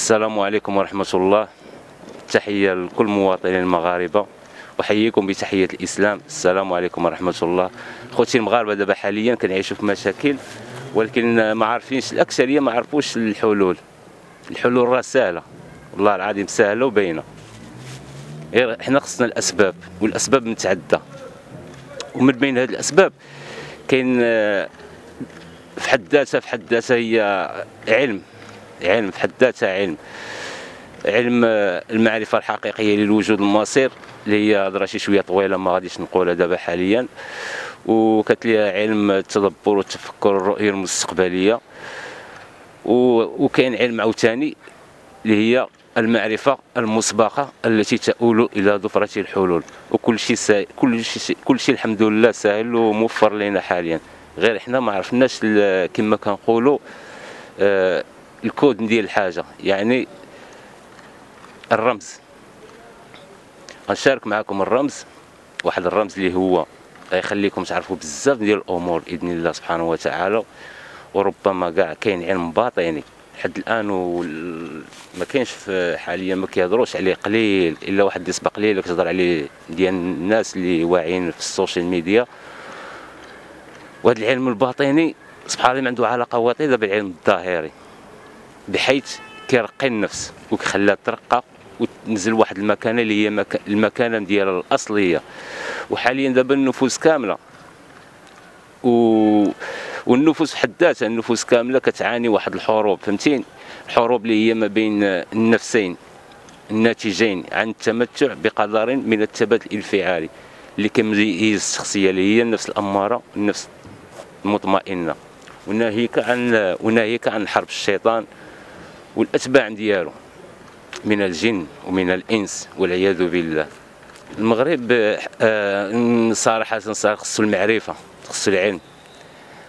السلام عليكم ورحمة الله. تحية لكل مواطنين المغاربة وحييكم بتحية الإسلام. السلام عليكم ورحمة الله. خوتي المغاربة دابا حاليا كنعيشوا في مشاكل، ولكن ما عارفينش، الأكثرية ما عرفوش الحلول. الحلول راه سهلة، والله العظيم سهلة وباينة، غير حنا خصنا الأسباب، والأسباب متعدة. ومن بين هذه الأسباب كاين في حد ذاتها هي علم في حد ذاتها، علم المعرفة الحقيقية للوجود المصير، اللي هي هضرة شي شوية طويلة ما غاديش نقولها دابا حاليا، وكتليها علم التدبر والتفكر الرؤية المستقبلية، وكاين علم عاوتاني اللي هي المعرفة المسبقة التي تؤول إلى ظفرة الحلول. وكل شيء كل شيء الحمد لله سهل وموفر لنا حاليا، غير حنا ما عرفناش كما كنقولوا الكود ديال الحاجة، يعني الرمز. غنشارك معكم واحد الرمز اللي هو غيخليكم تعرفوا بزاف ديال الامور باذن الله سبحانه وتعالى، وربما كاع كاين علم باطني لحد الان وما كاينش حاليا، ما كيهضروش عليه، قليل الا واحد نسبه قليله كتهضر عليه ديال الناس اللي واعيين في السوشيال ميديا. وهذا العلم الباطني سبحان الله عنده علاقه وطيده بالعلم الظاهري، بحيث كيرقي النفس وكيخليها ترقى وتنزل واحد المكانه اللي هي المكانه ديالها الاصليه. وحاليا دابا النفوس كامله والنفوس في حد ذاتها، النفوس كامله كتعاني واحد الحروب، فهمتين؟ الحروب اللي هي ما بين النفسين الناتجين عن التمتع بقدر من الثبات الانفعالي اللي كيميز الشخصيه، اللي هي النفس الاماره والنفس المطمئنه، وناهيك عن حرب الشيطان والاتباع ديالو من الجن ومن الانس والعياذ بالله. المغرب صراحه خصو المعرفه، خصو العلم،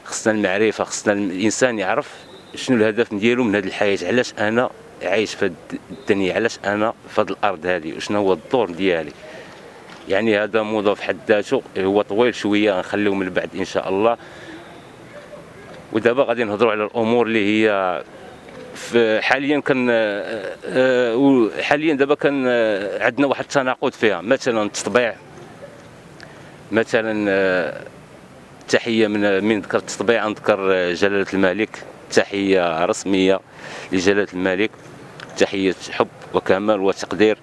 خصنا المعرفه، خصنا الانسان يعرف شنو الهدف ديالو من هذه الحياه، علاش انا عايش في الدنيا، علاش انا في هذه الارض هذه، وشنو هو الدور ديالي. يعني هذا موضوع في حد ذاته هو طويل شويه، غنخليوه من بعد ان شاء الله. ودابا غادي نهضروا على الامور اللي هي حاليا دابا كان عندنا واحد التناقض فيها. مثلا التطبيع، مثلا تحيه، من ذكر التطبيع نذكر جلاله الملك، تحيه رسميه لجلاله الملك، تحيه حب وكمال وتقدير.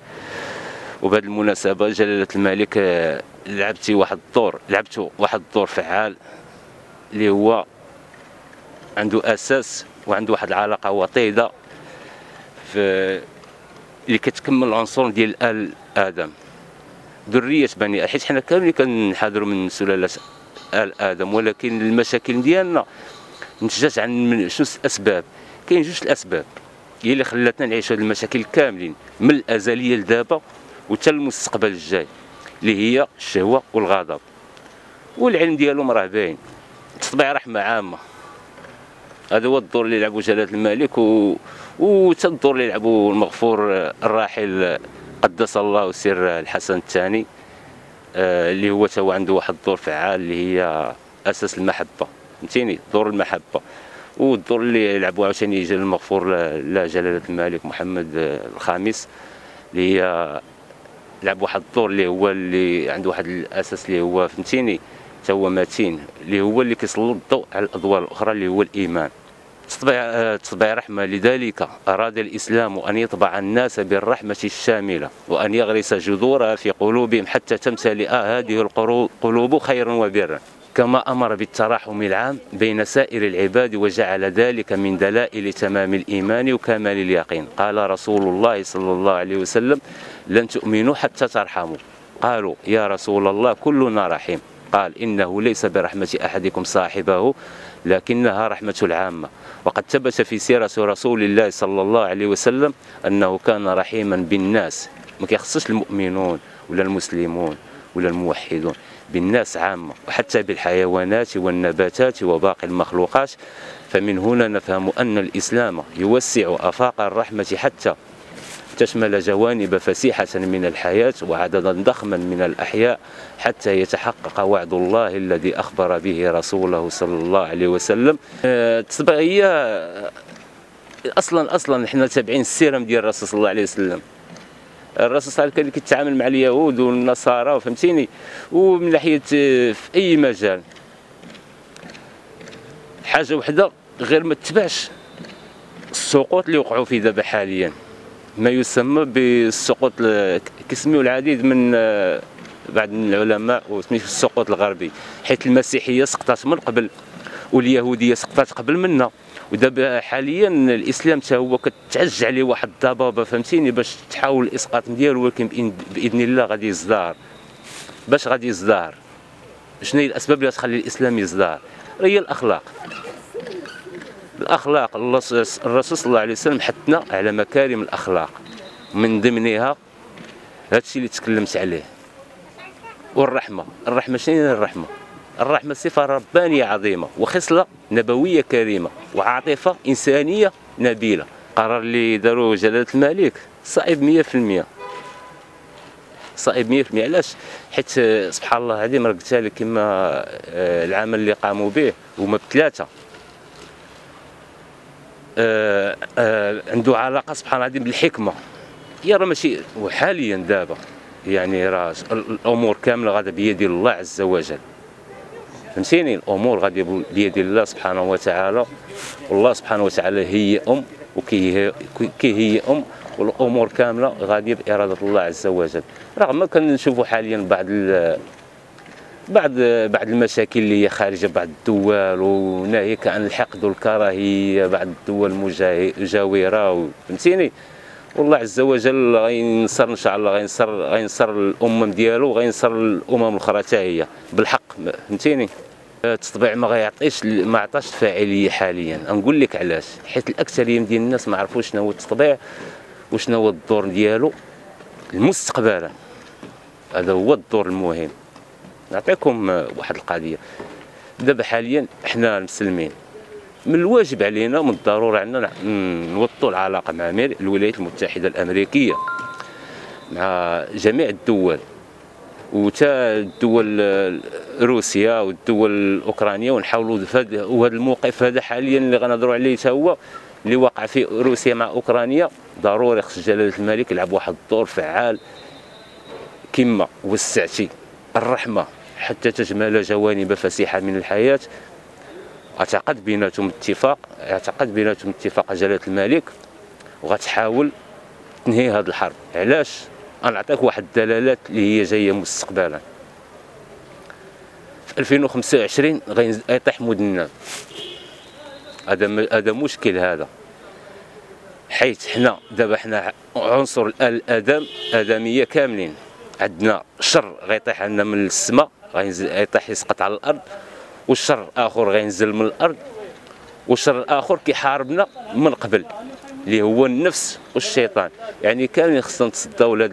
وبهذه المناسبه جلاله الملك لعبتو واحد الدور فعال، اللي هو عنده اساس وعنده واحد العلاقه وطيده اللي كتكمل العنصر ديال ال ادم، ذريه بني، حيت حنا كاملين كنحاضروا من سلاله ال ادم، ولكن المشاكل ديالنا نتجات عن شنو الاسباب. كاين جوج الاسباب هي اللي خلاتنا نعيشوا هاد المشاكل كاملين من الازليه لدابا وحتى المستقبل الجاي، اللي هي الشهوه والغضب. والعلم ديالهم راه باين، التطبيع رحمه عامه، هذا هو الدور اللي لعبوا جلاله الملك، وحتى الدور اللي لعبوا المغفور الراحل قدس الله سره الحسن الثاني، اللي هو تا هو عنده واحد الدور فعال اللي هي اساس المحبه، فهمتيني، دور المحبه. والدور اللي لعبوا عاوتاني المغفور لا جلاله الملك محمد الخامس، اللي هي لعب واحد الدور اللي عنده واحد الاساس اللي هو، فهمتيني، تا هو متين، اللي هو اللي كيسلط الضوء على الادوار الاخرى اللي هو الايمان. التطبيع رحمه، لذلك اراد الاسلام ان يطبع الناس بالرحمه الشامله وان يغرس جذورها في قلوبهم حتى تمتلئ هذه القلوب خيرا وبرا، كما امر بالتراحم العام بين سائر العباد، وجعل ذلك من دلائل تمام الايمان وكمال اليقين. قال رسول الله صلى الله عليه وسلم: لن تؤمنوا حتى ترحموا. قالوا: يا رسول الله كلنا رحيم. قال: إنه ليس برحمة أحدكم صاحبه لكنها رحمة العامة. وقد ثبت في سيرة رسول الله صلى الله عليه وسلم أنه كان رحيما بالناس، ما كيخصش المؤمنون ولا المسلمون ولا الموحدون، بالناس عامة، وحتى بالحيوانات والنباتات وباقي المخلوقات. فمن هنا نفهم أن الإسلام يوسع آفاق الرحمة حتى تشمل جوانب فسيحة من الحياة وعددا ضخما من الأحياء حتى يتحقق وعد الله الذي أخبر به رسوله صلى الله عليه وسلم. التطبيقية أصلا احنا تابعين السيرم ديال الرسول صلى الله عليه وسلم. الرسول صلى الله عليه وسلم كان كيتعامل مع اليهود والنصارى فهمتيني، ومن ناحية في أي مجال حاجة وحدة غير ما تتبعش السقوط اللي وقعوا فيه دابا حاليا، ما يسمى بالسقوط كيسميو العديد من بعض العلماء وسميتو السقوط الغربي، حيث المسيحية سقطت من قبل واليهودية سقطت قبل منا، ودابا حاليا الاسلام حتى هو كتعج عليه واحد الضبابه فهمتيني باش تحاول الاسقاط ديالو، ولكن باذن الله غادي يزدهر. باش غادي يزدهر شنو هي الاسباب اللي غتخلي الاسلام يزدهر؟ هي الاخلاق. الاخلاق الرسول صلى الله عليه وسلم حثنا على مكارم الاخلاق، من ضمنها هادشي اللي تكلمت عليه، والرحمه. الرحمه شنو هي الرحمه؟ الرحمة صفة ربانية عظيمة وخصلة نبوية كريمة وعاطفة إنسانية نبيلة. قرار اللي داروه جلالة الملك صائب 100%، صائب 100%. علاش؟ حيت سبحان الله العظيم راه قلتها لك، كما العمل اللي قاموا به هما بثلاثة عنده علاقة سبحان الله العظيم بالحكمة. هي راه ماشي وحاليا دابا يعني راه الأمور كاملة غادا بيد الله عز وجل فهمتيني، الامور غادي بيد الله سبحانه وتعالى، والله سبحانه وتعالى هي ام وكي هي ام والامور كامله غادي باراده الله عز وجل. رغم كنشوفوا حاليا بعض المشاكل اللي هي خارجه بعض الدول وناهيك عن الحقد والكراهيه، بعض الدول مجاوره فهمتيني، والله عز وجل غينصر ان شاء الله، غينصر الامم ديالو وغينصر الامم الاخرى حتى هي بالحق فهمتيني. التطبيع ما عطاش فاعليه حاليا، نقول لك علاش، حيت الاكثريه ديال الناس ما عرفوش شنو هو التطبيع وشنو هو الدور ديالو المستقبلا. هذا هو الدور المهم. نعطيكم واحد القضيه، دابا حاليا حنا المسلمين من الواجب علينا ومن الضروره عندنا نوطوا العلاقه مع الولايات المتحده الامريكيه، مع جميع الدول وتا الدول روسيا والدول الاوكرانيه، ونحاولوا وهذا الموقف هذا حاليا اللي غنهضروا عليه تا هو اللي وقع في روسيا مع اوكرانيا، ضروري خص جلاله الملك يلعب واحد الدور فعال كما وسعتي الرحمه حتى تجمل جوانب فسيحه من الحياه. اعتقد بيناتهم اتفاق جلاله الملك، وغتحاول تنهي هذه الحرب. علاش؟ غنعطيك واحد الدلالات اللي هي جايه مستقبلا. في 2025 غيطيح مدننا، هذا مشكل هذا، حيت حنا دابا حنا عنصر الادميه كاملين، عندنا شر غيطيح عندنا من السماء، غيطيح يسقط على الارض، والشر اخر غينزل من الارض، والشر اخر كيحاربنا من قبل اللي هو النفس والشيطان. يعني كان خصنا نتصداو لهاد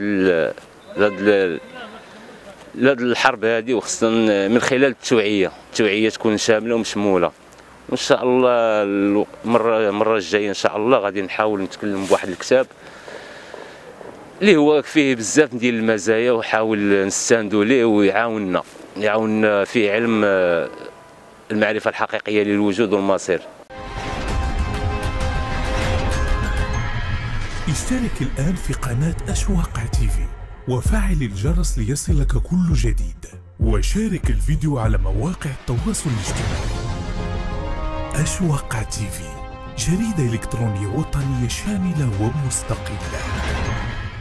الحرب هذه، وخصنا من خلال التوعيه تكون شامله ومشموله. وان شاء الله المره الجايه ان شاء الله غادي نحاول نتكلم بواحد الكتاب اللي هو فيه بزاف ديال المزايا، وحاول نستندو ليه ويعاوننا في علم المعرفة الحقيقية للوجود والمصير. اشترك الآن في قناة أشواق تيفي وفعل الجرس ليصلك كل جديد، وشارك الفيديو على مواقع التواصل الاجتماعي. أشواق تيفي، جريدة إلكترونية وطنية شاملة ومستقلة.